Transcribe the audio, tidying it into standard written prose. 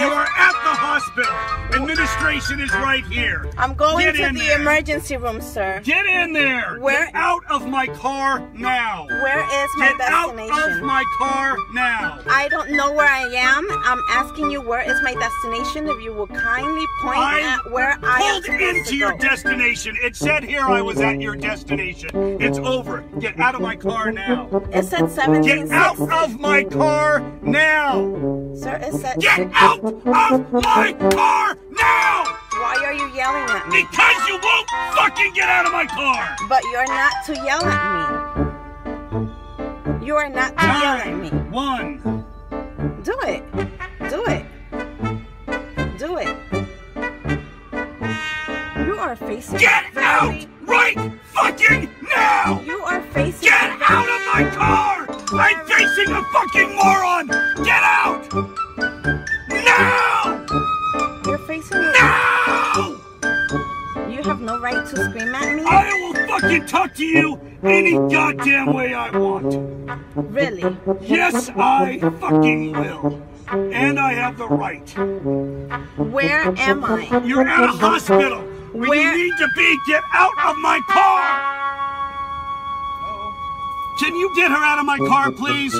You are at the hospital. Administration is right here. I'm going to the emergency room, sir. Get in there. Get out of my car now. Where is my destination? Get out of my car now. I don't know where I am. I'm asking you where is my destination. If you will kindly point at where I am supposed to go. Pulled into your destination. It said here I was at your destination. It's over. Get out of my car now. It said 1760. Get out of my car now. Sir, it said... Get out of my car now! Why are you yelling at me? Because you won't fucking get out of my car! But you're not to yell at me. You are not to yell at me. One. Do it. Do it. Do it. You are facing... Get out right fucking now! You are facing... Get out of my car! I'm facing a fucking moron! Get out! Now! You're facing me. Now! You have no right to scream at me. I will fucking talk to you any goddamn way I want. Really? Yes, I fucking will. And I have the right. Where am I? You're at a hospital. Where you need to be, get out of my car! Can you get her out of my car, please?